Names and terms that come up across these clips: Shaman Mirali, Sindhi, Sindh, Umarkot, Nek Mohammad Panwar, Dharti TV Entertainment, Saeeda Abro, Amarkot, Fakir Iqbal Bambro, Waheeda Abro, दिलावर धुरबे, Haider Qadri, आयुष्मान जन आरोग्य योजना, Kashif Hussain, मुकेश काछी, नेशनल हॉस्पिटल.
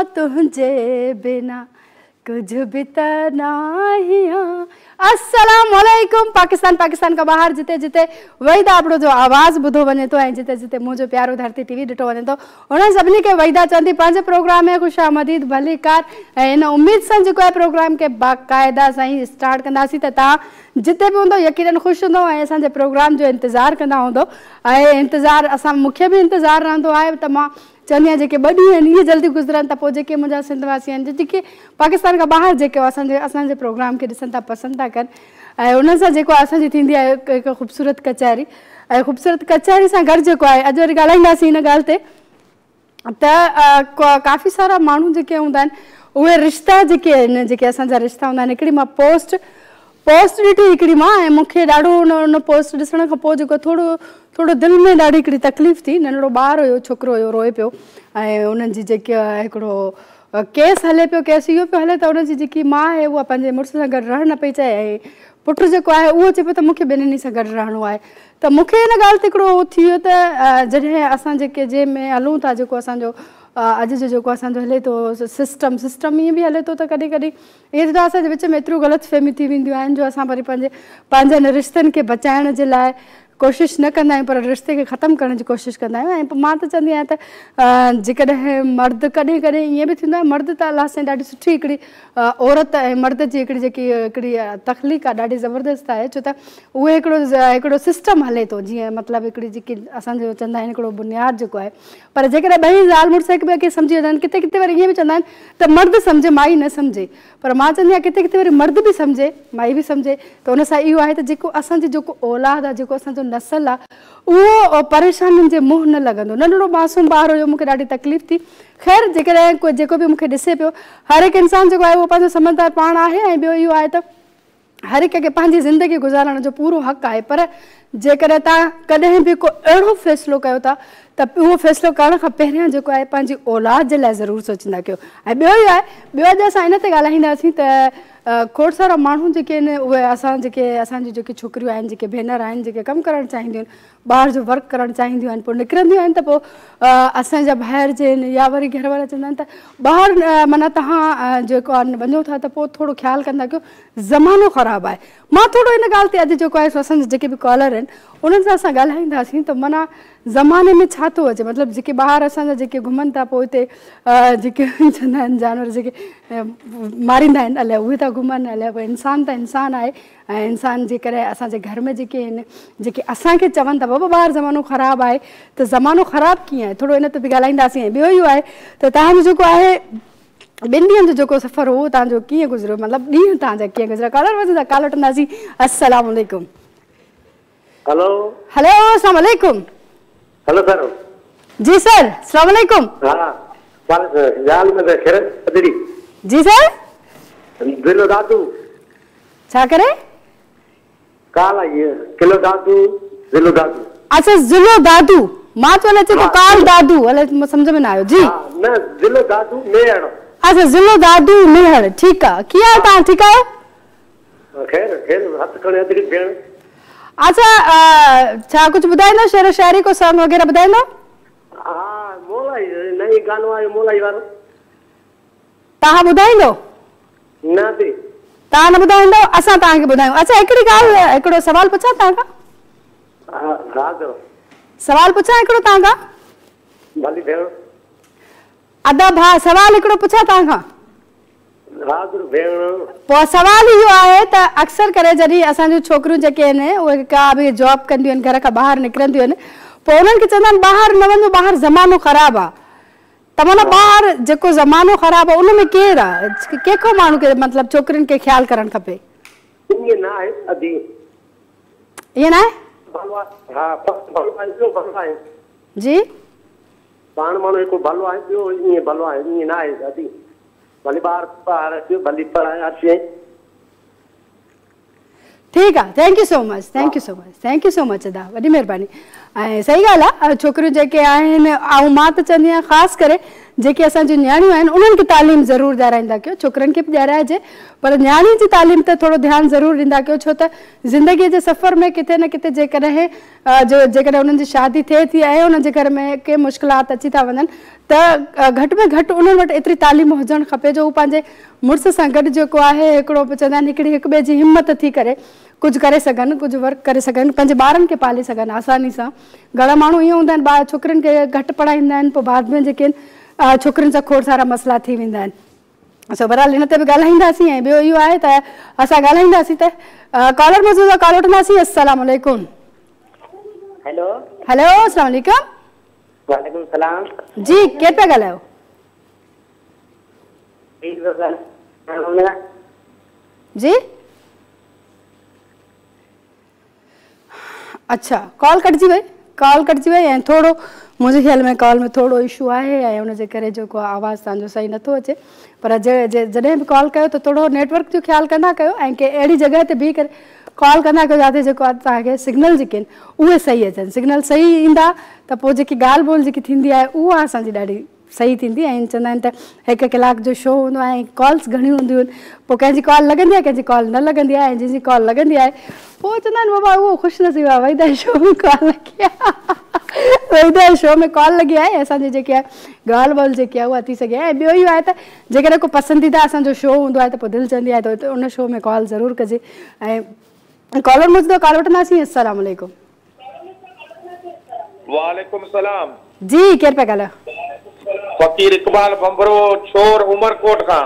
मां तुझे बिना कुछ बितना ही। अस्सलाम वालेकुम। पाकिस्तान का बाहर जिते जिते वहीदा आबड़ो जो आवाज़ बुधो वे तो जिते जिते मुझे प्यारो धरती टीवी दिठो वे तो उन सभी के वहीदा चवंदी पांजे प्रोग्राम में खुश आमदीद भली कार। इन उम्मीद से जो है प्रोग्राम के बाकायदा सही स्टार्ट कंदासी तो तुम जिते भी होंद यकीन खुश होंदो असांजे प्रोग्राम जो इंतजार कंदा होंदो। इंतजार असा मुख्य भी इंतजार रहंदो आहे त मां चवंदी आहियां जेके ॿ ॾींहं आहिनि इहे जल्दी गुज़रनि था पोइ जेके मुंहिंजा सिंधवासी आहिनि जेके पाकिस्तान खां ॿाहिरि जेके असांजे प्रोग्राम खे ॾिसनि था पसंदि था कनि ऐं उन्हनि सां जेको आहे असांजी थींदी आहे हिकु ख़ूबसूरत कचहरी ऐं ख़ूबसूरत कचहरी सां गॾु जेको आहे अॼु वरी ॻाल्हाईंदासीं हिन ॻाल्हि ते त काफ़ी सारा माण्हू जेके हूंदा आहिनि उहे रिश्ता जेके आहिनि जेके असांजा रिश्ता हूंदा आहिनि। हिकिड़ी मां पोस्ट ॾिठी हिकिड़ी मां ऐं मूंखे ॾाढो उन पोस्ट ॾिसण खां पोइ जेको थोरो थोरो दिलि में ॾाढी हिकिड़ी तकलीफ़ थी। नंढिड़ो ॿारु हुयो छोकिरो हुयो रोए पियो ऐं उन्हनि जी जेके हिकिड़ो केस हले पियो केस इहो पियो हले त उनजी जेकी माउ आहे उहा पंहिंजे मुड़ुस सां गॾु रहण न पई चाहे ऐं पुटु जेको आहे उहो चए पियो त मूंखे ॿिन्हिनि सां गॾु रहणो आहे। त मूंखे हिन ॻाल्हि ते हिकिड़ो थी वियो त जॾहिं असां जेके जंहिंमें हलूं था जेको असांजो अॼु जो जेको असांजो हले थो सिस्टम ईअं बि हले थो त कॾहिं कॾहिं ईअं त असांजे विच में एतिरियूं ग़लतफ़हमी थी वेंदियूं आहिनि जो असां वरी पंहिंजे पंहिंजनि रिश्तनि खे बचाइण जे लाइ कोशिश न कंदा आहियूं पर रिश्ते खे ख़त्म करण जी कोशिश कंदा आहियूं। ऐं मां त चवंदी आहियां त जेकॾहिं मर्द कॾहिं कॾहिं ईअं बि थींदो आहे मर्द त अलाह साईं ॾाढी सुठी हिकिड़ी औरत ऐं मर्द जी हिकिड़ी जेकी हिकिड़ी तख़लीक़ आहे ॾाढी ज़बरदस्त आहे छो त उहे हिकिड़ो सिस्टम हले थो जीअं मतिलबु हिकिड़ी जेकी असांजो चवंदा आहिनि हिकिड़ो बुनियाद जेको आहे। पर जेकॾहिं ॿई ज़ाल मुड़ुसु हिकु ॿिए खे सम्झी वेंदा आहिनि किथे किथे वरी ईअं बि चवंदा आहिनि त मर्द सम्झे माई न सम्झे पर मां चवंदी आहियां किथे किथे वरी मर्द बि सम्झे माई बि सम्झे त उन सां इहो आहे त जेको असांजी जेको औलाद आहे जेको असांजो नसल आहे उहो परेशानियुनि जे मुंहुं न लॻंदो। नंढिड़ो मासूम ॿारु हुयो मूंखे ॾाढी तकलीफ़ थी। ख़ैर जेकॾहिं कोई जेको बि मूंखे ॾिसे पियो हर हिकु इंसानु जेको आहे उहो पंहिंजो समझदार पाण आहे ऐं ॿियो इहो आहे त हर हिक खे पंहिंजी ज़िंदगी गुज़ारण जो पूरो हक़ आहे। पर जेकॾहिं तव्हां कॾहिं बि को अहिड़ो फ़ैसिलो कयो था त उहो फ़ैसिलो करण खां पहिरियां जेको आहे पंहिंजी औलाद जे लाइ ज़रूरु सोचींदा कयो। ऐं ॿियो इहो आहे ॿियो अॼु असां हिन ते ॻाल्हाईंदासीं त खोड़ सारा माण्हू जेके आहिनि उहे असांजी जेके छोकिरियूं आहिनि जेके भेनर आहिनि जेके कमु करणु चाहींदियूं आहिनि ॿाहिरि जो वर्क करणु चाहींदियूं आहिनि पोइ निकिरंदियूं आहिनि त पोइ असांजा ॿाहिरि जे आहिनि या वरी घर वारा चवंदा आहिनि त ॿाहिरि माना तव्हां जेको आहे वञो था त पोइ थोरो ख़्यालु कंदा कयो ज़मानो ख़राबु आहे। मां थोरो हिन ॻाल्हि ते अॼु जेको आहे असांजा जेके बि कॉलर आहिनि उन्हनि सां असां ॻाल्हाईंदासीं त माना ज़माने में छा थो अचे मतिलबु जेके ॿाहिरि असांजा जेके घुमनि था पोइ हिते जेके चवंदा आहिनि जानवर जेके मारींदा आहिनि अलाए उहे था घुमनि अलाए पोइ इंसानु त इंसानु आहे ऐं इंसान जे करे असांजे घर में जेके आहिनि जेके असांखे चवनि था बाबा ॿाहिरि ज़मानो ख़राबु आहे त ज़मानो ख़राबु कीअं आहे थोरो इन ते बि ॻाल्हाईंदासीं। ऐं ॿियो इहो आहे त तव्हांजो जेको आहे ॿिनि ॾींहंनि जो जेको सफ़रु हो तव्हांजो कीअं गुज़रियो मतिलबु ॾींहुं तव्हांजा कीअं गुज़रिया कॉलर वठंदा कॉल वठंदासीं। अस्सलाम वालेकुम। हेलो हेलो अस्सलाम वालेकुम। Hello sir. जी सर अस्सलाम वालेकुम। हां सर जाल में खैर पदरी। जी सर किलो दादू क्या करे काल ये किलो दादू जिलो दादू। अच्छा जिलो दादू मां तो ने तो काल दादू हले समझ में ना आयो। जी ना जिलो दादू मेहण। अच्छा जिलो दादू मेहण ठीक है किया ता ठीक है खैर खैर हाथ करे अदरी भेण। अच्छा कुछ बुधाइंदो शेर शायरी को सॉन्ग वगैरह बुधाइंदो। हां मोलाई नई गानो आयो मोलाई वारो ताहा बुधाइंदो ना दी ता न बुधाइंदो असा ता के बुधायो। अच्छा एकड़ी गाल एकड़ो सवाल पूछा ता का हां करो सवाल पूछा एकड़ो ता का भली भेण अदा भा सवाल एकड़ो पूछा ता का सवाल यो है त अक्सर करे जड़ी असांजो छोकरू जेके आने वो का भी जॉब कंदियूं आन घर का बाहर निकरंदियूं आन तो उनन के चंदन बाहर न वनो बाहर जमानो खराब आ तमना बाहर जेको जमानो खराब आ उन में केर आ केको मानु के मतलब छोकरन के ख्याल करन खपे ये ना है अभी ये ना है हां भलवा है जी पाण मानो को भलवा है जो ये भलवा है ये ना है अभी भली बार बार भली पढ़ाई अच्छी ठीक है। Thank you so much thank you so much thank you so much अदा वही मेहरबानी। सही गाल छोकरू जो आन माँ तो चवी खास कर जेके असांजी न्याणियूं आहिनि उन्हनि खे तालीम ज़रूरु ॾियाराईंदा कयो, छोकिरनि खे बि ॾियाराइजे पर न्याणी जी तालीम ते थोरो ध्यानु ज़रूरु ॾींदा कयो, छो त ज़िंदगीअ जे सफ़र में किथे न किथे जेकॾहिं जेकॾहिं उन्हनि जी शादी थिए थी ऐं उन्हनि जे घर में के मुश्किलात अची था वञनि त घटि में घटि उन्हनि वटि एतिरी तालीम हुजणु खपे जो हू पंहिंजे मुड़ुस सां गॾु जेको आहे हिकिड़ो चवंदा आहिनि हिकिड़ी हिक ॿिए जी हिमत थी करे कुछ करे सघनि, कुछ वर्क करे सघनि, पंहिंजे ॿारनि खे पाले सघनि आसानी सां। घणा माण्हू ईअं हूंदा आहिनि ॿार छोकिरनि खे घटि पढ़ाईंदा आहिनि पोइ बाद में जेके आहिनि छोकिरनि सां खोड़ सारा मसइला थी वेंदा आहिनि। सो बहरहाल हिन ते बि ॻाल्हाईंदासीं ऐं ॿियो इहो आहे त असां ॻाल्हाईंदासीं त कॉलर मौजूद आहे कॉल वठंदासीं। अस्सलाम वालेकुम। हेलो हेलो अस्सलाम वालेकुम। वालेकुम सलाम जी, केरु पिया ॻाल्हायो? जी अच्छा, कॉल कटिजी वई, कॉल कटिजी वई ऐं थोरो मुंहिंजे ख़्याल में कॉल में थोरो इशू आहे ऐं उनजे करे जेको आहे आवाज़ु तव्हांजो सही नथो अचे, पर जॾहिं बि कॉल कयो त थोरो नेटवर्क जो ख़्यालु कंदा कयो ऐं के अहिड़ी जॻह ते बीह करे कॉल कंदा कयो जिते जेको आहे तव्हांखे सिग्नल जेके आहिनि उहे सही अचनि। सिग्नल सही ईंदा त पोइ जेकी ॻाल्हि ॿोल जेकी थींदी आहे उहा असांजी ॾाढी सही थींदी। ऐं चवंदा आहिनि त हिकु कलाक जो शो हूंदो आहे ऐं कॉल्स घणियूं हूंदियूं आहिनि, पोइ कंहिंजी कॉल लॻंदी आहे कंहिंजी कॉल न लॻंदी आहे ऐं जंहिंजी कॉल लॻंदी आहे पोइ चवंदा आहिनि बाबा उहो ख़ुशि नसीब आहे वहीदा शो में कॉल लॻी आहे, वहीदा शो में कॉल लॻी आहे। असांजी जेकी आहे ॻाल्हि ॿोल जेकी आहे उहा थी सघे। ऐं ॿियो इहो आहे त जेकॾहिं को पसंदीदा असांजो शो हूंदो आहे त पोइ दिलि चवंदी आहे त उन शो में कॉल ज़रूरु कजे। ऐं कॉलर मुझे कॉल वठंदासीं। अस्सलाम वालेकुम। वालेकुम सलाम जी, केरु पिया ॻाल्हायो? फकीर इकबाल बंबरो छोर उमरकोट खां।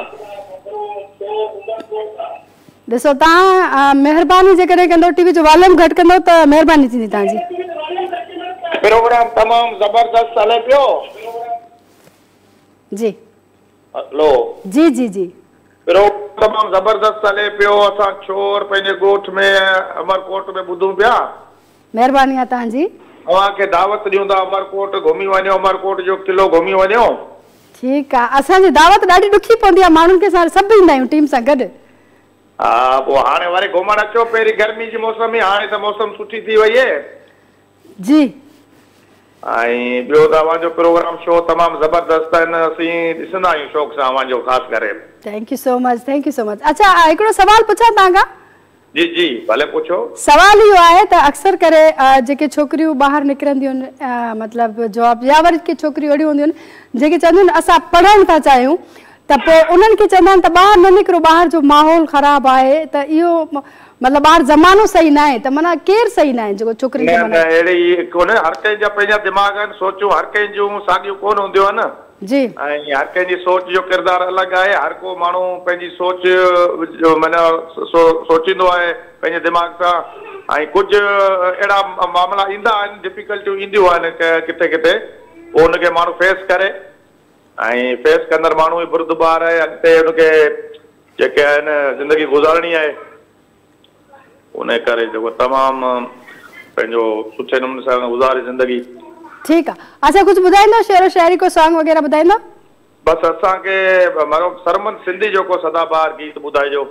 ॾिसो तव्हां महिरबानी जेकॾहिं कंदो टीवी जो वॉल्यूम घटि कंदो त महिरबानी थींदी तव्हांजी। प्रोग्राम तमामु ज़बरदस्त हले पियो जी। हलो जी जी जी, प्रोग्राम तमामु ज़बरदस्त हले पियो। असां छोर पंहिंजे ॻोठ में अमरकोट में ॿुधूं पिया, महिरबानी आहे तव्हांजी। अवांखे दावत ॾियूं था अमरकोट घुमी वञो, अमरकोट जो किलो घुमी वञो। ठीकु आहे, असांजी दावत ॾाढी ॾुखी पवंदी आहे माण्हुनि खे, असां सभु ईंदा आहियूं टीम सां गॾु। हा पोइ हाणे वरी घुमणु अचो, पहिरीं गर्मी जी मौसम में, हाणे त मौसम सुठी थी वई आहे जी। ऐं ॿियो तव्हांजो प्रोग्राम शो तमामु ज़बरदस्त आहिनि, असीं ॾिसंदा आहियूं शौक़ सां तव्हांजो ख़ासि करे। Thank you so much, thank you so much. अच्छा हिकिड़ो सुवाल पुछां तव्हांखां? जी जी भले पुछो। सवाल इहो आहे त अक्सर करे जेके छोकिरियूं ॿाहिरि निकिरंदियूं आहिनि मतिलबु जॉब या वरी के छोकिरियूं अहिड़ियूं हूंदियूं आहिनि जेके चवंदियूं आहिनि असां पढ़णु था चाहियूं त पोइ उन्हनि खे चवंदा आहिनि त ॿाहिरि न निकिरो, ॿाहिरि जो माहौल ख़राबु आहे त इहो मतिलबु ॿाहिरि ज़मानो सही न आहे, त माना केरु सही न आहे जेको छोकिरी खे मना अहिड़ी कोन्हे। हर कंहिं जा पंहिंजा दिमाग़ आहिनि, सोचूं हर कंहिं जूं साॻियूं कोन हूंदियूं आहिनि जी ऐं हर कंहिंजी सोच जो किरदारु अलॻि आहे। हर को माण्हू पंहिंजी सोच माना सोचींदो आहे पंहिंजे दिमाग़ सां ऐं कुझु अहिड़ा मामला ईंदा आहिनि, डिफिकल्टियूं ईंदियूं आहिनि किथे किथे, पोइ हुनखे माण्हू फेस करे ऐं फेस कंदड़ माण्हू ई बुरदबार आहे। अॻिते हुनखे जेके आहिनि ज़िंदगी गुज़ारणी आहे, उन करे जेको तमामु पंहिंजो सुठे नमूने सां गुज़ारे ज़िंदगी। ठीक है, अच्छा कुछ बुधाइंदो शेरो शायरी को सॉन्ग वगैरह बुधाइंदो? बस असा के मरो सरमन सिंधी जो को सदाबार गीत बुधाइजो।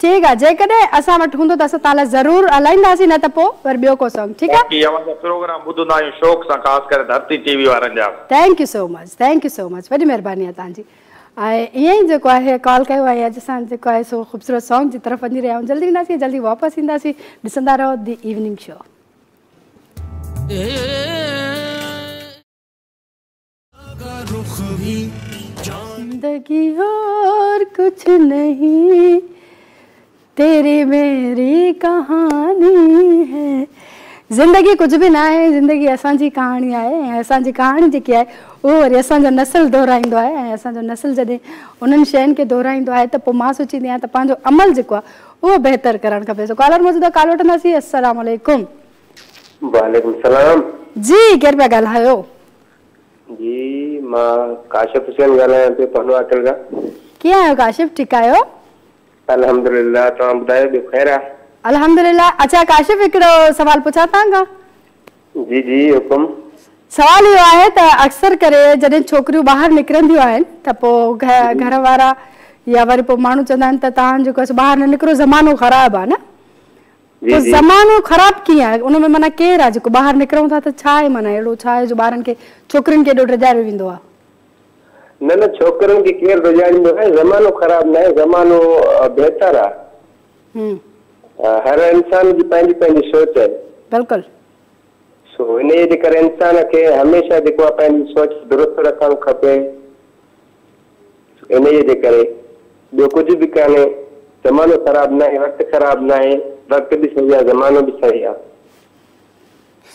ठीक है, जेकने असा वट हुंदो त असा ताला जरूर अलाइंदासी न त पो पर बियो को सॉन्ग। ठीक है, बाकी आवाज प्रोग्राम बुधनायो शौक सा खास कर धरती टीवी वारन जा। Thank you so much, thank you so much, बड़ी मेहरबानी है तांजी। ये जो है कॉल कयो है अज सा जो है सो खूबसूरत सॉन्ग की तरफ वनी रहयो। जल्दी ना सी जल्दी वापस इंदासी, दिसंदा रहो द इवनिंग शो। जिंदगी और कुछ नहीं तेरी मेरी कहानी है, जिंदगी कुछ भी ना है, जिंदगी असांजी कहानी आहे। असांजी कहानी जेकी आहे उहो वरी असांजो नसल दोहराईंदो आहे ऐं असांजो नसल जॾहिं उन्हनि शयुनि खे दोहराईंदो आहे त पोइ मां सोचींदी आहियां त पंहिंजो अमल जेको आहे उहो बहितर करणु खपे। सो कॉलर मौजूद आहे कॉल वठंदासीं। अस्सलाम वालेकुम। वालेकुम सलाम जी, केरु पिया ॻाल्हायो? जी मां काशिफ हुसैन ॻाल्हायां पियो पनवा अटल खां। कीअं आहियो काशिफ, ठीकु आहियो? अल्हम्दुलिल्लाह, तव्हां ॿुधायो ॿियो ख़ैर आहे? अल्हम्दुलिल्लाह। अच्छा काशिफ हिकिड़ो सवाल पुछां तव्हांखां? जी जी हुकुम। सवाल इहो आहे त अक्सर करे जॾहिं छोकिरियूं ॿाहिरि निकिरंदियूं आहिनि त पोइ घर वारा या वरी पोइ माण्हू चवंदा आहिनि त तव्हां जेको ॿाहिरि न निकिरो ज़मानो ख़राबु आहे न, तो ज़मानो ख़राबु कीअं आहे उन में माना केरु आहे जेको ॿाहिरि निकिरूं था त छा आहे माना अहिड़ो छा आहे जो ॿारनि खे छोकिरियुनि खे एॾो ड्रजायो वेंदो आहे? न न छोकरों की केयर बजाइंदो है, जमानो खराब ना है, जमानो बेहतर है। हर इंसान की पंहिंजी पंहिंजी सोच है। बिल्कुल सो इन जे करे इंसान के हमेशा देखो अपन सोच दुरुस्त रखण खपे। इन जे करे जो कुछ भी काने, जमानो खराब ना है, वक्त खराब ना है, वक्त भी सही है, जमानो भी सही है।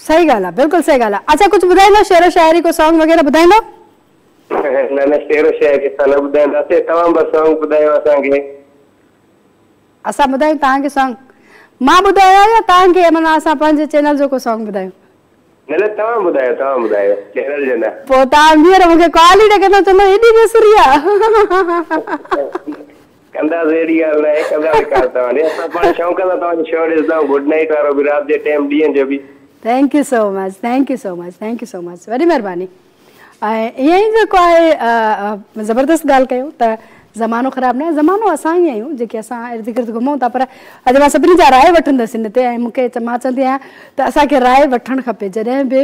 सही गाला, बिल्कुल सही गाला। अच्छा कुछ बुधाइंदा शेर शायरी को, सॉन्ग वगैरह बुधाइंदा? ना ना शेर शायरी साला बुधाइंदा से तमाम बस सॉन्ग बुधायो असांगे। असा बुधायो तां के सॉन्ग मां बुधायो या तां के माना असा पंज चैनल जो को सॉन्ग बुधायो? नले तमाम बुधायो चैनल जे ना पोता मीर मके कॉल ही केनो चलो एडी बेसरिया कंदा रेडिया ले कंदा करता ने असा पण शौक ना तवा शो दिसदा। गुड नाइट वारो भी रात जे टाइम डीएन जो भी। Thank you so much, thank you so much, thank you so much, वरी महिरबानी। ऐं ईअं ई जेको आहे ज़बरदस्त ॻाल्हि कयूं त ज़मानो ख़राबु न आहे, ज़मानो असां ई आहियूं जेके असां इर्द गिर्द घुमूं था। पर अॼु मां सभिनी जा राय वठंदसि हिन ते ऐं मूंखे मां चवंदी आहियां त असांखे राय वठणु खपे। जॾहिं बि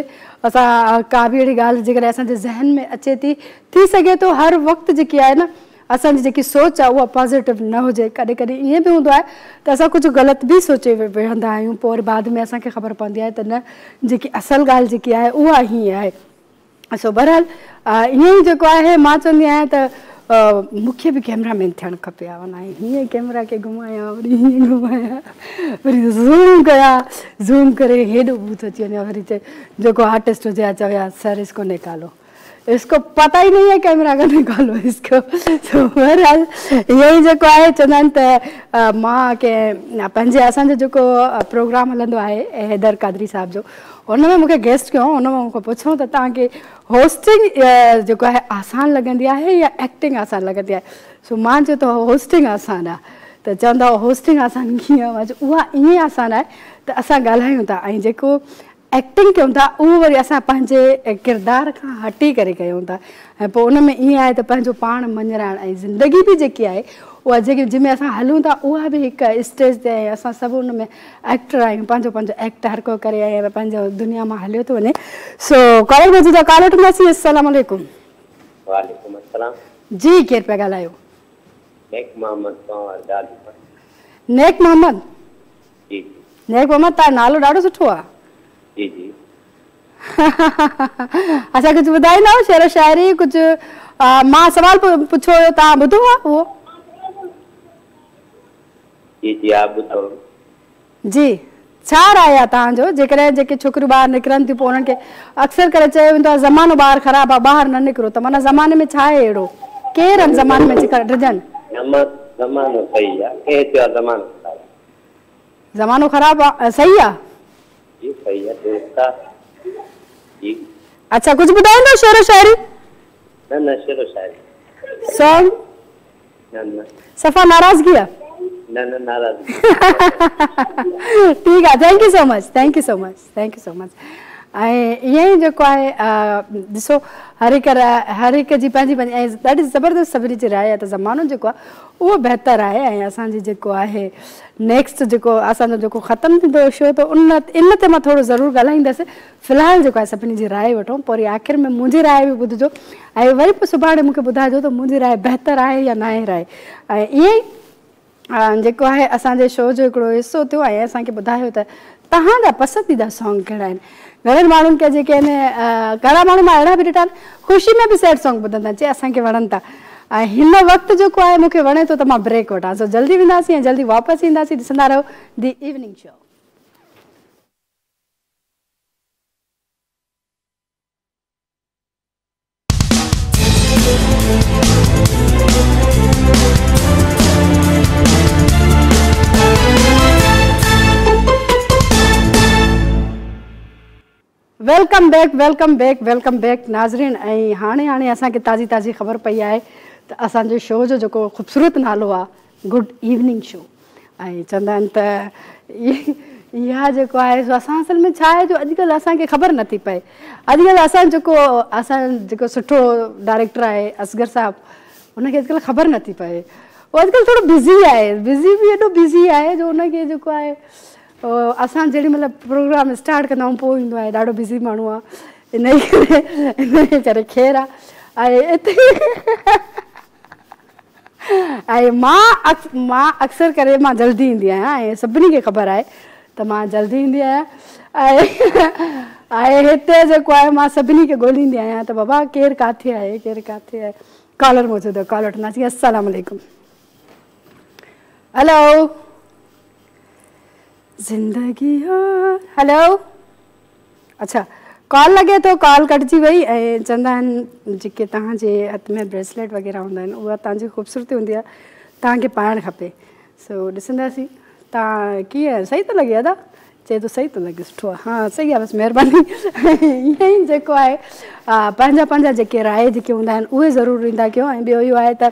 असां का बि अहिड़ी ॻाल्हि जेकॾहिं असांजे ज़हन में अचे थी, थी सघे थो हर वक़्तु जेकी आहे न असांजी जेकी सोच आहे उहा पॉज़िटिव न हुजे। कॾहिं कॾहिं ईअं बि हूंदो आहे त असां कुझु ग़लति बि सोचे वेहंदा आहियूं, पोइ वरी बाद में असांखे ख़बर पवंदी आहे त न जेकी असल ॻाल्हि जेकी आहे उहा हीअं आहे। सो बहरहाल ईअं ई जेको आहे मां चवंदी आहियां त मूंखे बि कैमरामैन थियणु खपे। आहे वञा हीअं कैमरा खे घुमायां, वरी हीअं घुमायां, वरी ज़ूम कयां, ज़ूम करे हेॾो बूथ अची वञे, वरी चए जेको आर्टिस्ट हुजे आहे चवां सर इसको निकालो, इसको पता ही नहीं है कैमरा का निकालो इसको। तो बहरहाल यही जो है चवंदा आहिनि त मां कंहिं पंहिंजे असांजो जेको प्रोग्राम हलंदो आहे हैदर कादरी साहिब जो, उन में मूंखे गेस्ट कयो, उन में मूंखे पुछो त तव्हांखे होस्टिंग जेको आहे आसान लॻंदी आहे या एक्टिंग आसान लॻंदी आहे? सो मां चयो त होस्टिंग आसान आहे। त चवंदा होस्टिंग आसान कीअं? मां चयो उहा ईअं आसान आहे त असां ॻाल्हायूं था ऐं जेको एक्टिंग कयूं था उहो वरी असां पंहिंजे किरदार खां हटी करे कयूं था ऐं पोइ उन में ईअं आहे त पंहिंजो पाण मञराइणु ऐं ज़िंदगी बि जेकी आहे उहा जेकी जंहिंमें असां हलूं था उहा बि हिकु स्टेज ते ऐं असां सभु उन में एक्टर आहियूं, पंहिंजो पंहिंजो एक्ट हर को करे ऐं पंहिंजो दुनिया मां हलियो थो वञे। सो कॉल वजी था कॉल वठंदासीं। अस्सलाम वालेकुम। वालेकुम अस्सलाम जी, केरु पिया ॻाल्हायो? नेक मोहम्मद पंवार। नेक मोहम्मद जी। नेक मोहम्मद तव्हांजो नालो ॾाढो सुठो आहे। जी जी अच्छा कुछ बताई ना शेर शायरी कुछ मां सवाल पूछो ता बुधो वो जी जी आप बुधो जी छा राया ता जो जेकरे जेके छोकरी बाहर निकरन थी पोनन के अक्सर करे चाहे तो जमानो बाहर खराब है, बाहर न निकरो। तो माने जमाने में छा है एड़ो केर हम जमाने में जिकर डरजन जमानो सही है के तो जमानो खराब सही है जी सही है दोस्ता जी। अच्छा कुछ बताएं ना शेर शायरी? ना ना शेर शायरी सॉन्ग ना ना सफा नाराज किया ना ना नाराज ठीक है। Thank you so much, thank you so much, thank you so much. यही जो है दिसो हर एक जी पंहिंजी पंहिंजी ॾाढी ज़बरदस्त सभिनी जी राय आहे त ज़मानो जेको आहे उहो बहितरु आहे ऐं असांजी जेको आहे नेक्स्ट जेको असांजो जेको ख़तमु थींदो शो त उन इन ते मां थोरो ज़रूरु ॻाल्हाईंदसि। फ़िलहाल जेको आहे सभिनी जी राय वठूं, पोइ वरी आख़िर में मुंहिंजी राय बि ॿुधजो ऐं वरी पोइ सुभाणे मूंखे ॿुधाइजो त मुंहिंजी राय बहितरु आहे या न आहे राय। ऐं ईअं जेको आहे असांजे शो जो हिकिड़ो हिसो थियो ऐं असांखे ॿुधायो त तव्हांजा पसंदीदा सॉन्ग कहिड़ा आहिनि? घणनि माण्हुनि खे जेके आहिनि घणा माण्हू मां अहिड़ा बि ॾिठा आहिनि ख़ुशी में बि सैड सॉन्ग ॿुधंदा आहिनि, चए असांखे वणनि था। ऐं हिन वक़्तु जेको आहे मूंखे वणे थो त मां ब्रेक वठां। सो जल्दी वेंदासीं ऐं जल्दी वापसि ईंदासीं। ॾिसंदा रहो the evening show. Welcome back, welcome back, welcome back नाज़रीन। ऐं हाणे हाणे असांखे ताज़ी ताज़ी ख़बर पई आहे त असांजो शो जो जेको ख़ूबसूरत नालो आहे गुड इवनिंग शो। ऐं चवंदा आहिनि त इहा जेको आहे सो असां असल में छा आहे जो अॼुकल्ह असांखे ख़बर नथी पए। अॼुकल्ह असांजो जेको सुठो डायरेक्टर आहे असगर साहिबु, उनखे अॼुकल्ह ख़बर नथी पए। उहो अॼुकल्ह थोरो बिज़ी आहे, बिज़ी बि एॾो बिज़ी आहे जो उनखे जेको आहे असां जहिड़ी महिल प्रोग्राम स्टार्ट कंदा आहियूं पोइ ईंदो आहे ॾाढो बिज़ी माण्हू आहे। इन करे खेर आहे ऐं मां अक्सर करे मां जल्दी ईंदी आहियां ऐं सभिनी खे ख़बर आहे त मां जल्दी ईंदी आहियां ऐं हिते जेको आहे मां सभिनी खे ॻोल्हींदी आहियां त बाबा केरु किथे आहे केरु किथे आहे। कॉलर मौजूदु आहे, कॉल वठंदासीं। अस्सलाम वालेकुम। हेलो ज़िंदगी हेलो। अच्छा कॉल लगे तो कॉल कटिजी वही। चवंदा आहिनि जेके तव्हांजे हथ में ब्रेसलेट वग़ैरह हूंदा आहिनि उहा तव्हांजी ख़ूबसूरती हूंदी आहे, तव्हांखे पाइणु खपे। सो ॾिसंदासीं तव्हां कीअं सही तो लॻे अदा चए थो सही तो लॻे सुठो आहे। हाँ सही आहे बसि महिरबानी। ईअं ई जेको आहे पंहिंजा पंहिंजा जेके राय जेके हूंदा आहिनि उहे ज़रूरु ईंदा कयो। ऐं ॿियो इहो आहे त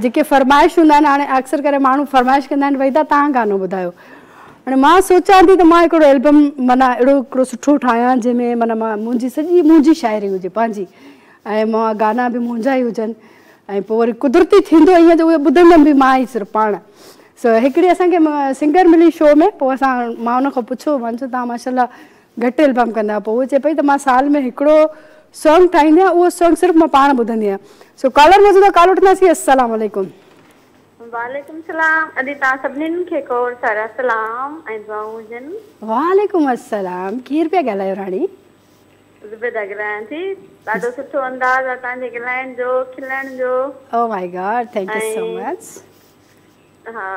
जेके फरमाइश हूंदा आहिनि हाणे अक्सर करे माण्हू फरमाइश कंदा आहिनि भई तव्हां गानो ॿुधायो। हाणे मां सोचां थी त मां हिकिड़ो एल्बम माना अहिड़ो हिकिड़ो सुठो ठाहियां जंहिंमें माना मां मुंहिंजी सॼी मुंहिंजी शाइरी हुजे पंहिंजी ऐं मां गाना बि मुंहिंजा ई हुजनि ऐं पोइ वरी कुदरती थींदो ईअं जो उहे ॿुधंदमि बि मां ई सिर्फ़ु पाण। सो हिकिड़ी असांखे सिंगर मिली शो में, पोइ असां मां उनखां पुछियो मां चयो तव्हां माशाल्लाह घटि एल्बम कंदा, पोइ उहो चए पई त मां साल में हिकिड़ो सॉन्ग ठाहींदी आहियां, उहो सॉन्ग सिर्फ़ु मां पाण ॿुधंदी आहियां। सो कॉलर मौजूदु आहे, कॉल वठंदासीं। अस्सलाम वालेकुम। वालेकुम सलाम। अदी ता सबनिन के कोर सारा सलाम ऐं दुआऊं जन। वालेकुम अस्सलाम। केर पे गलायो रानी? ज़ुबैदा गलायां थी। ॾाढो सुठो अंदाज़ आहे तव्हांजे ॻाल्हाइण जो, खिलण जो। Oh my God, thank you so much. हा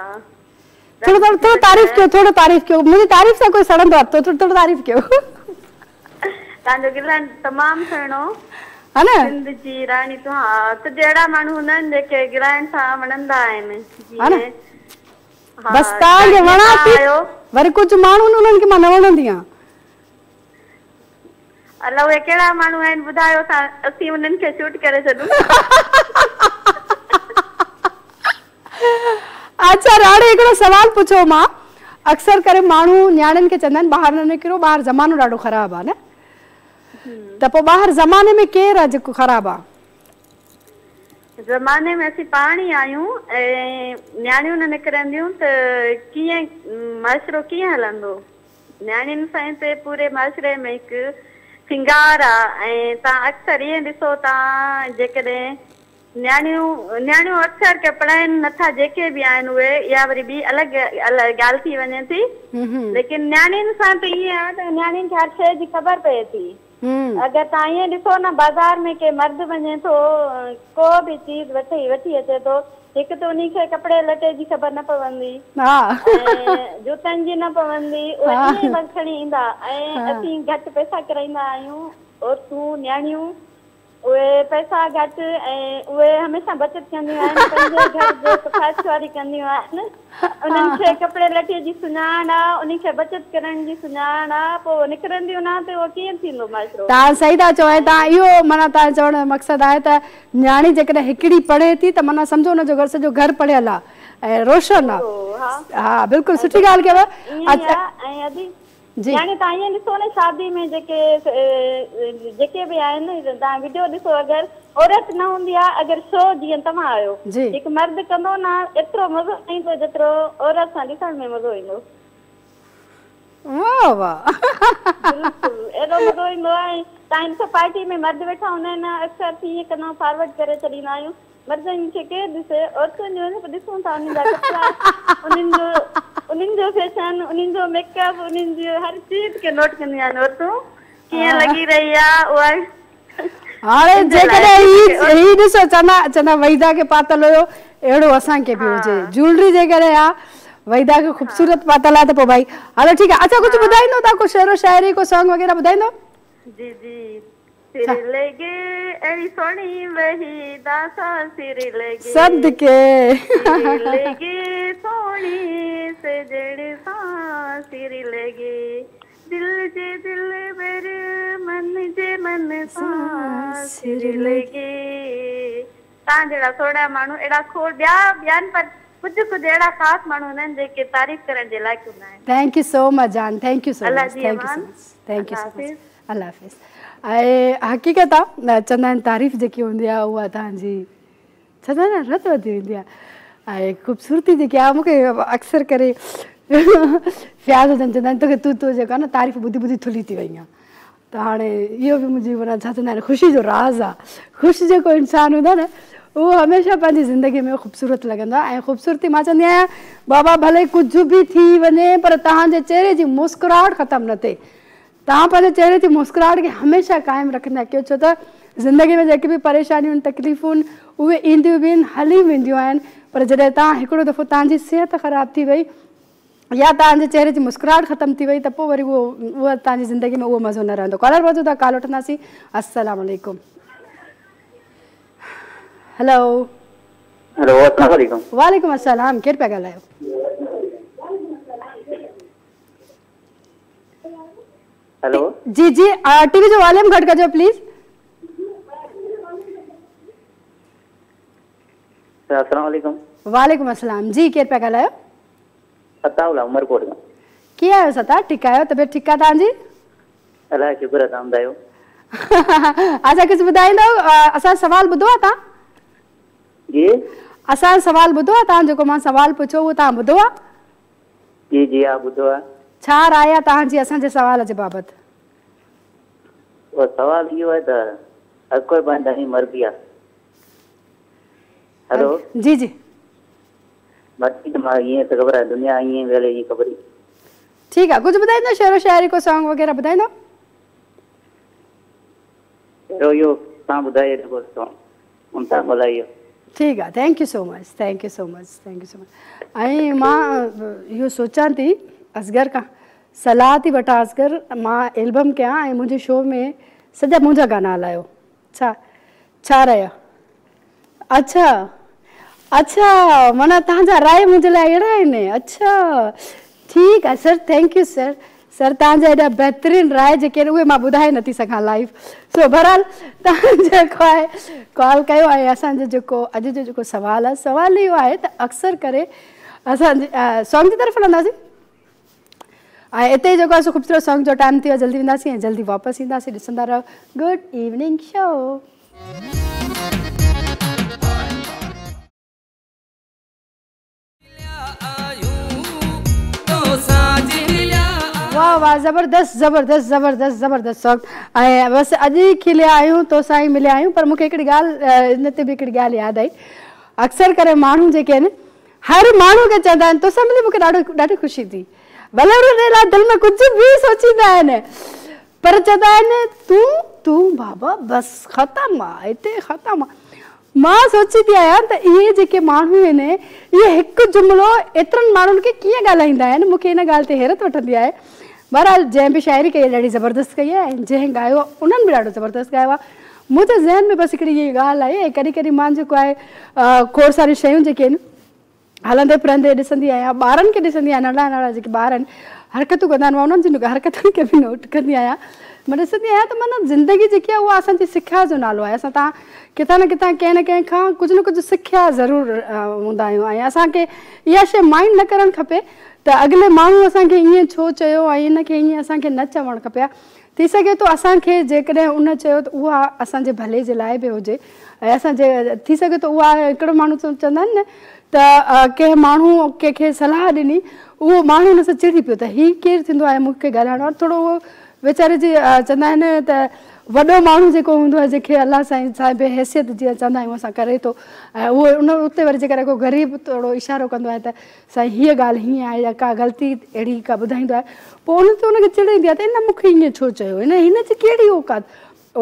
थोरो तारीफ़ कयो, थोरो तारीफ़ कयो। मुंहिंजी तारीफ़ सां कोई सड़ंदो आहे? थोरो थोरो तारीफ़ कयो। तव्हांजो ॻाल्हाइण तमामु सुहिणो है ना। सिंध जी रानी तो हां त जेड़ा मानू नन जेके ग्राइंड सा वणंदा आइन है ना। बस तांगे वणा थी वरी कुछ मानू नन के मन वणंदिया। अल्लाह वे केड़ा मानू आइन बुधायो सा असि उनन के शूट करे छडू। अच्छा राणी एकड़ो सवाल पूछो। मां अक्सर करे मानू न्याणन के चंदन बाहर न निकरो, बाहर जमानो डाडो खराब है ना। तो बाहर जमाने में केर है जो खराब है? जमाने में असी पानी आयूं न्याणियों न निकरंदियूं तो किए माशरो किए हलंदो। न्याणिन साइन से पूरे माशरे में एक सिंगार आ। ता अक्सर ये दिसो ता जेकदे न्याणियों अक्सर के पढ़ाई नथा जेके भी आन हुए या वरी भी अलग अलग गाल थी वने थी, लेकिन न्याणिन सा तो ये आ तो न्याणिन के हर शय की खबर पए थी। अगर ताये दिसो ना बाजार में के मर्द बने तो को भी चीज वठी वठी अचे तो एक तो उन्हीं के कपड़े लटे जी खबर न पवंदी, हां जूतन जी न पवंदी, ओनी मखणी इंदा ए असी घट पैसा कराइंदा आयो और तू न्याणियों ओए पैसा घट ए ओए हमेशा बचत कंदी आन पंजे घर जो सफाईवारी कंदी आन उनन के कपड़े लटे जी सुनाना उनी के बचत करन जी सुनाना पो निकरंदी ना तो वो के थीनो माशरो। ता सही ता चो ता यो माने ता चवण मकसद है त न्याणी जेकरे हिकड़ी पढ़े थी त माने समझो न जो घर से जो घर पढ़े अला ए रोशन ना। हां बिल्कुल सुठी गाल के। अच्छा ए अदी यानी ताये दिसो ना शादी में जेके जेके भी आए ना ता वीडियो दिसो अगर औरत न हुंदी आ अगर शो जी तमा आयो एक मर्द कंदो ना एतरो मजो नहीं तो जतरो औरत सा दिसण में मजो इंदो। वाह वाह बिल्कुल एरो मजो इंदो है। टाइम से पार्टी में मर्द बैठा होने ना अक्सर ये कना फॉरवर्ड करे चली ना आयो मर्दन के दिसे औरतन जो दिसो ता उन जा कपड़ा उन जो उनिंजो फैशन उनिंजो मेकअप उनिंजो हर चीज के नोट करनी आ और तो के लगी रहिया और हां जेकडे ई दिसो चना चना वहीदा के पातल हो एड़ो असा के भी होजे ज्वेलरी जेकडे आ वहीदा के खूबसूरत पातल आ तो भाई हेलो ठीक है। अच्छा कुछ बुधाई नो ता को शेरो शायरी को सॉन्ग वगैरह बुधाई नो? जी जी सिर लगे एड़ी सोनी वहीदा सा सिर लगे सदके सिर लगे सोनी से जड़ सा सिर लगे दिल बर मन सा सिर लगे ता जड़ा थोड़ा मानू एड़ा खोड़ ब्या बयान पर कुछ कुछ एड़ा खास मानू नन जेके तारीफ करन जे लायक ना। थैंक यू सो मच जान, thank you so much, thank you, thank you so much. अल्लाह हाफिज। ऐं हक़ीक़त आहे चवंदा आहिनि तारीफ़ जेकी हूंदी आहे उहा तव्हांजी चवंदा आहिनि रत वधी वेंदी आहे ऐं ख़ूबसूरती जेकी आहे मूंखे अक्सर करे फ़्याज़ हुजनि चवंदा आहिनि तोखे तूं जेको आहे न तारीफ़ ॿुधी ॿुधी थुली थी वई आहे। त तो हाँ यो भी मुझे जीवन अच्छा सुना खुशी जो राज आ खुश जो इंसान होता ना वो हमेशा पैंजी जिंदगी में खूबसूरत लगंदा ए खूबसूरती मां चंदी आया बाबा भले कुछ भी थी वने पर तहां जे चेहरे जी मुस्कुराहट खत्म न थे तहां पर चेहरे जी मुस्कुराहट के हमेशा कायम रखना क्यों छो त जिंदगी में जेके भी परेशानियूं तकलीफूं उहे ईंदियूं बि हली वेंदियूं आहिनि पर जॾहिं तव्हां हिकिड़ो दफ़ो तव्हांजी सिहत ख़राब थी वई या तव्हांजे चेहरे जी मुस्कुराहट ख़त्म थी वई त पोइ वरी उहो तव्हांजी ज़िंदगी में उहो मज़ो न रहंदो। कॉलर वठो था कॉल वठंदासीं। अस्सलाम वालेकुम। हेलो हेलो अस्सलाम वालेकुम। वालेकुम अस्सलाम। केरु पिया ॻाल्हायो? हेलो जी जी टीवी जो वॉल्यूम घटि कजो प्लीज़। अस्सलाम वालेकुम। वालेकुम अस्सलाम। जी केरु पिया ॻाल्हायो? सताउला उमरकोट मां। कीअं आहियो सता? ठीकु आहियो? तबियत ठीकु आहे तव्हांजी? अलाए शुक्र आहे तव्हां ॿुधायो। अच्छा कुझु ॿुधाईंदव? असां सवाल ॿुधो आहे तव्हां? जी असां सवाल ॿुधो आहे तव्हां जेको मां सवाल पुछो उहो तव्हां ॿुधो आहे? जी जी हा ॿुधो आहे। छा राय आहे तव्हांजी असांजे सवाल जे बाबति? उहो सवाल इहो आहे त हर कोई बांधाई मरबी आहे। हेलो जी जी बाकी मां ये तो खबर है दुनिया ये वेले ये खबर ही ठीक है। कुछ बताइए ना शेरो शायरी को सॉन्ग वगैरह बताइए ना शेरो यो ता बताइए तो सॉन्ग उनता बोलाइए ठीक है। Thank you so much thank you so much thank you so much. आई मां यो सोचा थी असगर का सलाह थी बटा असगर मां एल्बम के आई मुझे शो में सजा मुझा गाना लायो अच्छा छा रहा अच्छा अच्छा माना तव्हांजा राय मुंहिंजे लाइ अहिड़ा आहिनि अच्छा ठीकु आहे sir thank you sir. Sir तव्हांजा हेॾा बहितरीन राय जेके आहिनि उहे मां ॿुधाए नथी सघां लाइव सो बहरहाल तव्हां जेको आहे कॉल कयो ऐं असांजो जेको अॼु जो जेको सुवालु आहे सुवालु इहो आहे त अक्सर करे असांजे सॉन्ग जी तरफ़ हलंदासीं ऐं हिते जेको आहे सो ख़ूबसूरत सॉन्ग जो टाइम थी वियो जल्दी वेंदासीं ऐं जल्दी वापसि ईंदासीं। ॾिसंदा रहो गुड इवनिंग शो। वाह वाह ज़बरदस्त ज़बरदस्त ज़बरदस्त ज़बरदस्त सॉन्ग ऐं बसि अॼु ई खिलिया आहियूं तोसां ई मिलिया आहियूं पर मूंखे हिकिड़ी ॻाल्हि इन ते बि हिकिड़ी ॻाल्हि यादि आई अक्सर करे माण्हू जेके आहिनि हर माण्हू खे चवंदा आहिनि तोसां मिली मूंखे ॾाढो ॾाढी ख़ुशी थी भले हुनजे लाइ दिलि में कुझु बि सोचींदा आहिनि पर चवंदा आहिनि तूं तूं बाबा बसि ख़तमु आहे हिते ख़तमु आहे। मां सोचींदी आहियां त इहे जेके माण्हू आहिनि इहे हिकु जुमिलो एतिरनि माण्हुनि खे कीअं ॻाल्हाईंदा आहिनि मूंखे हिन ॻाल्हि ते हैरत वठंदी आहे। बहरहाल जंहिं बि शाइरी कई ॾाढी ज़बरदस्त कई आहे ऐं जंहिं ॻायो आहे उन्हनि बि ॾाढो ज़बरदस्त ॻायो आहे। मुंहिंजे ज़हन में बसि हिकिड़ी इहा ॻाल्हि आई ऐं कॾहिं कॾहिं मां जेको आहे खोड़ सारियूं शयूं जेके आहिनि हलंदे फिरंदे ॾिसंदी आहियां ॿारनि खे ॾिसंदी आहियां नंढा नंढा जेके ॿार आहिनि हरकतूं कंदा आहिनि मां उन्हनि जी हरकतुनि खे बि नोट कंदी आहियां। मां ॾिसंदी आहियां त माना ज़िंदगी जेकी आहे उहा असांजी सिखिया जो नालो आहे असां तव्हां किथां न किथां कंहिं न कंहिंखां कुझु न कुझु सिखिया ज़रूरु हूंदा आहियूं ऐं असांखे इहा शइ माइंड न करणु खपे त अॻिले माण्हू असांखे ईअं छो चयो ऐं हिनखे ईअं असांखे न चवणु खपे आहे थी सघे थो असांखे जेकॾहिं उन चयो त उहा असांजे भले जे लाइ बि हुजे ऐं असांजे थी सघे थो उहा हिकिड़ो माण्हू चवंदा आहिनि न त कंहिं माण्हू कंहिंखे सलाह ॾिनी उहो माण्हू हुन सां चिड़ी पियो त हीउ केरु थींदो आहे मूंखे ॻाल्हाइणो आहे थोरो उहो वीचारे जी चवंदा आहिनि त वॾो माण्हू जेको हूंदो आहे जंहिंखे अलाह साईं साहिब हैसियत जीअं चवंदा आहियूं असां करे थो ऐं उहो उन उते वरी जेकॾहिं को ग़रीब थोरो इशारो कंदो आहे त साईं हीअ ॻाल्हि हीअं आहे या का ग़लती अहिड़ी का ॿुधाईंदो आहे पोइ उन ते उनखे चिड़ ईंदी आहे त हिन मूंखे ईअं छो चयो हिन हिन जी कहिड़ी औकात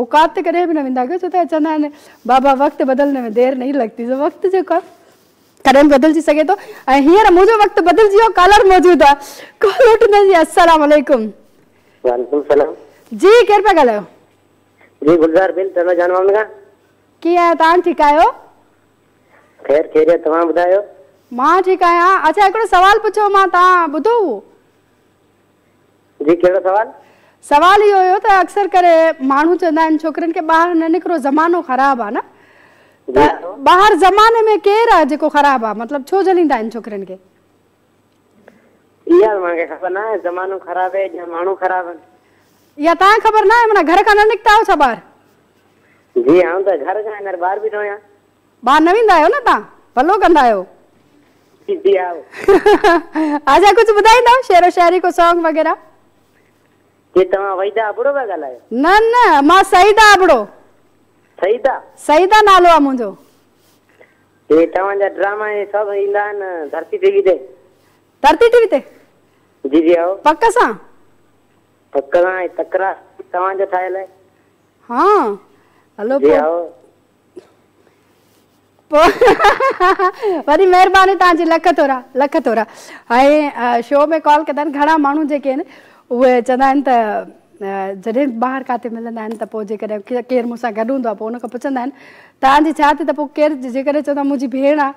औकात ते कॾहिं बि न वेंदा कयो छो त चवंदा आहिनि बाबा वक़्तु बदिलण में देरि नहीं लॻंदी त वक़्तु जेको आहे कॾहिं बि बदिलजी सघे थो ऐं हींअर मुंहिंजो वक़्तु बदिलजी वियो कॉलर मौजूदु आहे कॉल वठंदासीं। अस्सलाम वालेकुम। वालेकुम सलाम। जी केरु पिया ॻाल्हायो? जी गुलज़ार बिन तनो जानवान का। कीअं आहियो तव्हां? ठीकु आहियो? ख़ैर ख़ैर तव्हां ॿुधायो? मां ठीकु आहियां। अच्छा हिकिड़ो सवाल पुछो मां तव्हां ॿुधो हुओ? जी कहिड़ो सवाल? सवाल इहो हुयो त अक्सर करे माण्हू चवंदा आहिनि छोकिरनि खे ॿाहिरि न निकिरो ज़मानो ख़राबु आहे न त ॿाहिरि ज़माने में केरु आहे जेको ख़राबु आहे मतिलबु छो झलींदा आहिनि छोकिरनि खे? यार मांखे खबर ना है जमानो खराब है या मानू खराब है या ता खबर ना है मना घर का न निकता हो सबार जी हम तो घर का अंदर बाहर भी तो या बाहर न विंदा आयो ना ता भलो कंदा आयो जी जी आओ। आजा कुछ बताई दो शेरो शायरी को सॉन्ग वगैरह। ये तमा वहीदा आबड़ो वा गालायो? न न, मां सईदा आबड़ो। सईदा? सईदा नालो आ मुंजो। ये तमा जा ड्रामा ये सब इंदा न धरती टीवी ते। धरती टीवी ते? जी जी आओ। पक्का सा? पक्का ना तकरा तमा जो थायल है। हां। हेलो जी आओ। वरी मेहरबानी ताजी लख थोरा हाय शो में कॉल कदन घणा मानू जे के उहे चंदा इन त जदे बाहर काते मिलंदा इन त पो जे करे केर मुसा गडूंदो आ पो उन को पुछंदा इन ताजी छाती त पो केर जे करे चंदा मुजी भेण आ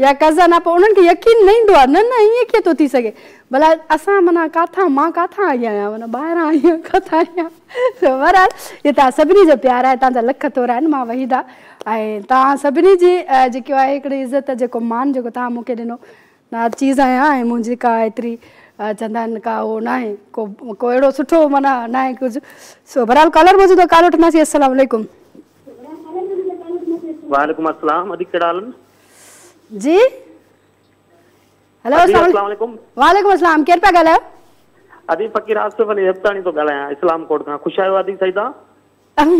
या कजन आ पो उनन के यकीन नहीं दो न न ये के तो थी सके भला असा मना काथा मां काथा आई आया वना बाहर आई काथा आया तो वरा ये ता सबनी जो प्यार आ ताजा लख थोरा न मां वहीदा आई ता सबनी जी जेको आ एकड़ी इज्जत जेको मान जेको ता मुके दिनो ना चीज आया है मुजी का इतरी चंदन का वो ना है को एड़ो सुठो मना ना है कुछ सो बराल कॉलर मौजूद है कॉल उठना सी अस्सलाम वालेकुम वालेकुम अस्सलाम अधिक कड़ालन जी हेलो अस्सलाम वालेकुम वालेकुम अस्सलाम केर पे गला अधिक फकीर आसफ ने हफ्तानी तो गला है इस्लाम कोड का खुश आयो अधिक सईदा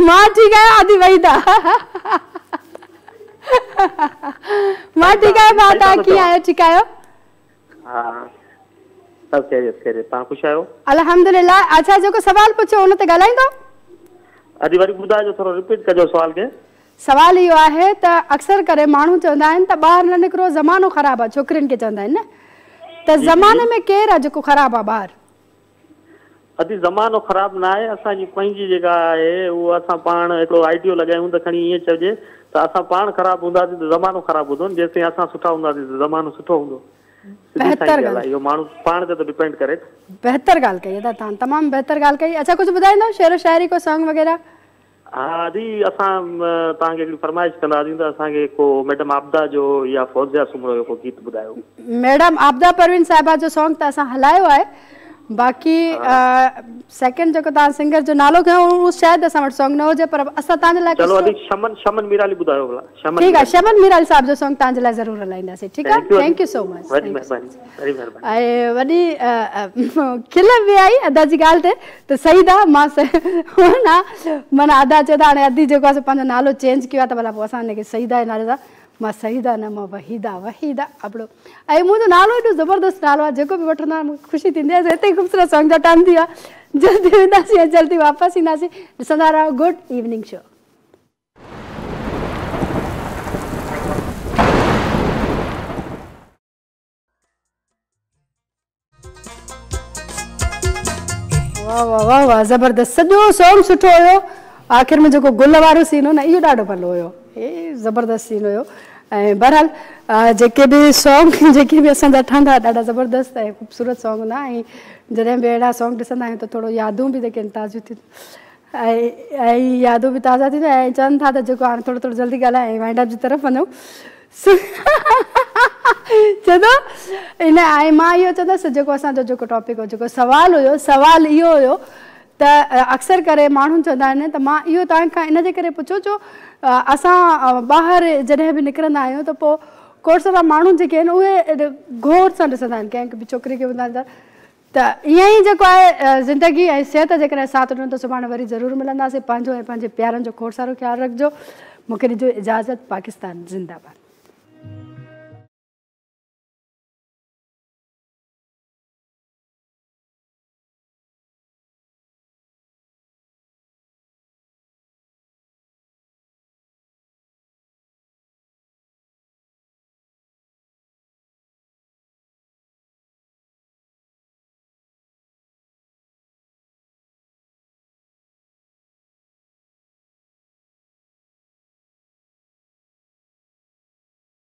मां ठीक है अधिक वहीदा मां ठीक है बात आ की आयो ठीक आयो हां सब केरे ता खुश आयो अल्हम्दुलिल्लाह अच्छा जो को सवाल पूछो उन ते गलाई दो अदी वरी बुदा जो थोड़ा रिपीट कजो सवाल के सवाल यो आहे त अक्सर करे मानू चंदा न त बाहर न निकरो जमानो खराब आ छोकरन के चंदा न त जमाने में केरा जो को खराब आ बाहर अदी जमानो खराब ना है असा जी पंजी जगह है वो असा पाण एकलो आइडियो लगायूं त खणी ये चजे त असा पाण खराब हुंदा त जमानो खराब हुंदो जैसे असा सुठा हुंदा त जमानो सुठो हुंदो बेहतर गाल यो मानु पाण ते तो डिपेंड करे बेहतर गाल कही दा तान तमाम बेहतर गाल कही अच्छा कुछ बताई दो शेर शायरी को संग वगैरह हां दी असा तान के फरमाइश कंदा दी असा के को मैडम आपदा जो या फौजिया सुमरो को गीत बुदायो मैडम आपदा परवीन साहबा जो सॉन्ग ता असा हलायो है बाकी सेकंड जो ता सिंगर जो नालो के उस शायद असा सॉन्ग न हो जे पर असा तान ला चलो अभी शमन मीराली बुदायो भला शमन ठीक है शमन मीराली साहब जो सॉन्ग तान ला जरूर हलाइंदा से ठीक है thank you so much very मेहरबानी वेरी मेहरबानी आए वडी खिल भी आई अदा जी गाल ते सईदा मां से ना मन अदा चदा ने अदी जो को अपन नालो चेंज किया त भला असा ने के सईदा है नाले दा मां सईदा न मां वहीदा अपड़ो ए मु तो नालो एडो जबरदस्त नालो जेको भी वठना खुशी थिंदे एते खूबसूरत सॉन्ग दा टाइम दिया जल्दी वेंदासी जल्दी वापस ईंदासी दिसंदा रहो गुड इवनिंग शो वाह वाह वाह वाह जबरदस्त सजो सॉन्ग सुठो हो आखिर में जो गुल वारो सीन हो ना यो डाडो भलो हो ए जबरदस्त सीन हो बहरहाल जेके भी सॉन्ग जेके भी असा ठंडा डाडा जबरदस्त है खूबसूरत सॉन्ग ना जदे भी अड़ा सॉन्ग दिसंदा है तो थोड़ो यादों भी देख ताज़ा थी यादों भी ताज़ा थी चन था जो हाँ थोड़ा थोड़ा जल्दी गाल वाइंड अप की तरफ वनो चलो इन माँ यो चंदस जो असो टॉपिक हो सवाल यो हो त अक्सर करे मानू चंदा ने त मां यो ता का इन जे करे पूछो जो असा बाहर जने भी निकरना आयो तो पो कोर्सरा मानू जे के ओए घोर सा दिसदा के के छोकरी के बंदा त यही जे को जिंदगी ए सेहत जे करे साथ न तो सुभान वरी जरूर मिलंदा से पांजो ए पांजे प्यारन जो खोरसारो ख्याल रखजो मुके जो इजाजत पाकिस्तान जिंदाबाद